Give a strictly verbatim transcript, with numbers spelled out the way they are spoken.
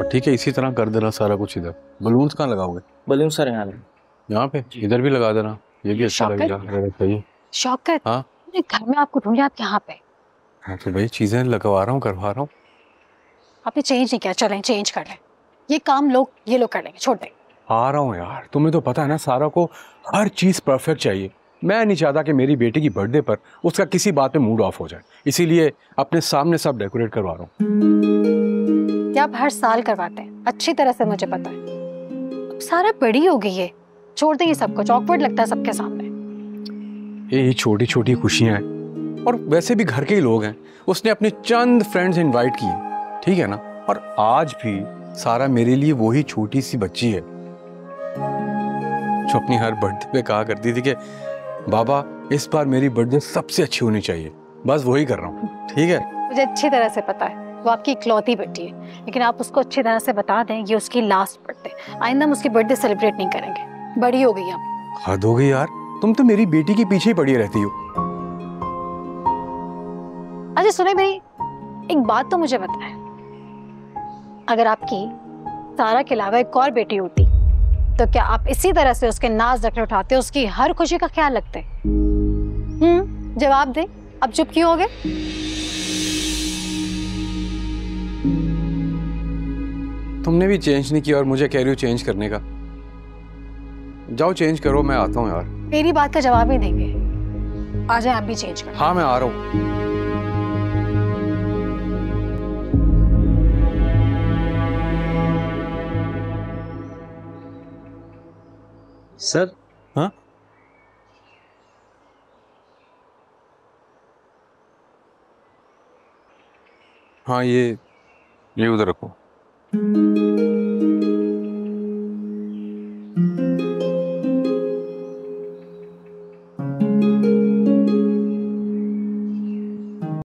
ठीक है, इसी तरह कर देना सारा कुछ। इधर बलून्स कहाँ लगाओगे? बलून सर यहाँ यहाँ पे, इधर भी लगा देना, ये भी अच्छा लगेगा। चाहिए शौकत, हाँ घर में आपको ढूंढा, आप यहाँ पे। हाँ तो भाई चीजें लगवा रहा हूँ, करवा रहा हूँ। आपने चेंज नहीं किया, चलें चेंज कर लें, ये काम लोग ये लोग कर लेंगे, छोड़ दें। आ रहा हूँ यार, तुम्हें तो पता है ना सारा को हर चीज़ परफेक्ट चाहिए। मैं नहीं चाहता कि मेरी बेटी की बर्थडे पर उसका किसी बात पे मूड ऑफ हो जाए, इसीलिए अपने सामने सब डेकोरेट करवा रहा हूँ। क्या आप हर साल करवाते हैं? अच्छी तरह से मुझे पता है। अब सारा बड़ी हो गई है, छोड़ दें ये सब कुछ, ऑकवर्ड लगता है सबके सामने। यही छोटी छोटी खुशियाँ हैं, और वैसे भी घर के ही लोग हैं। उसने अपने चंद फ्रेंड्स इन्वाइट किए, ठीक है ना, और आज भी सारा मेरे लिए वही छोटी सी बच्ची है जो अपनी हर बर्थडे पे कहा करती थी कि बाबा इस बार मेरी बर्थडे सबसे अच्छी होनी चाहिए। बस वही कर रहा हूँ, ठीक है। मुझे अच्छी तरह से पता है वो आपकी इकलौती बेटी है, लेकिन आप उसको अच्छी तरह से बता दें ये उसकी लास्ट बर्थडे, आइंदा हम उसकी बर्थडे सेलिब्रेट नहीं करेंगे। बड़ी हो गई आप, हद हो गई यार, तुम तो मेरी बेटी के पीछे ही पड़ी रहती हो। अच्छा सुने भाई, एक बात तो मुझे पता है, अगर आपकी सारा के अलावा एक और बेटी होती तो क्या आप इसी तरह से उसके नाज रखने उठाते, उसकी हर खुशी का ख्याल रखते? हम्म, जवाब दे, अब चुप क्यों हो गए? तुमने भी चेंज नहीं किया और मुझे कह रही हो चेंज करने का। जाओ चेंज करो, मैं आता हूँ यार। मेरी बात का जवाब ही देंगे, आ जाए आप भी चेंज करो। हाँ मैं आ रहा हूँ। सर हाँ हाँ ये ये उधर रखो।